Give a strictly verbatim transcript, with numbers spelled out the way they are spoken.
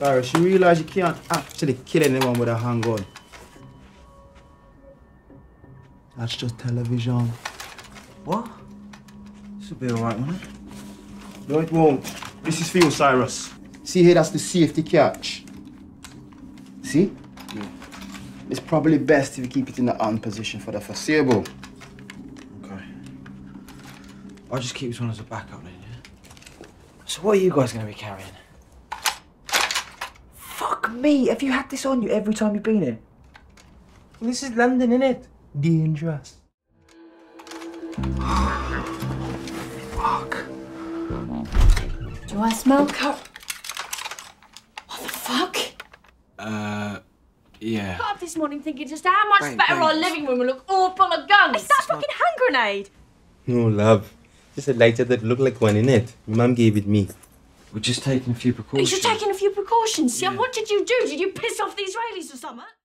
Tara, she realized you can't actually kill anyone with a handgun. That's just television. What? This will be alright, man. No, it won't. This is for you, Cyrus. See here, that's the safety catch. See? Yeah. It's probably best if you keep it in the on position for the foreseeable. Okay. I'll just keep this one as a backup then, yeah? So what are you guys going to be carrying? Fuck me, have you had this on you every time you've been here? And this is London, innit? Dangerous. Fuck. Do I smell car- What the fuck? Uh, yeah. I got up this morning thinking just how much wait, better wait. our living room will look all full of guns. It's that fucking hand grenade. No, love. Just a lighter that looked like one, innit? Mum gave it me. We're just taking a few precautions. You're taking a few precautions? Yeah. What did you do? Did you piss off the Israelis or something?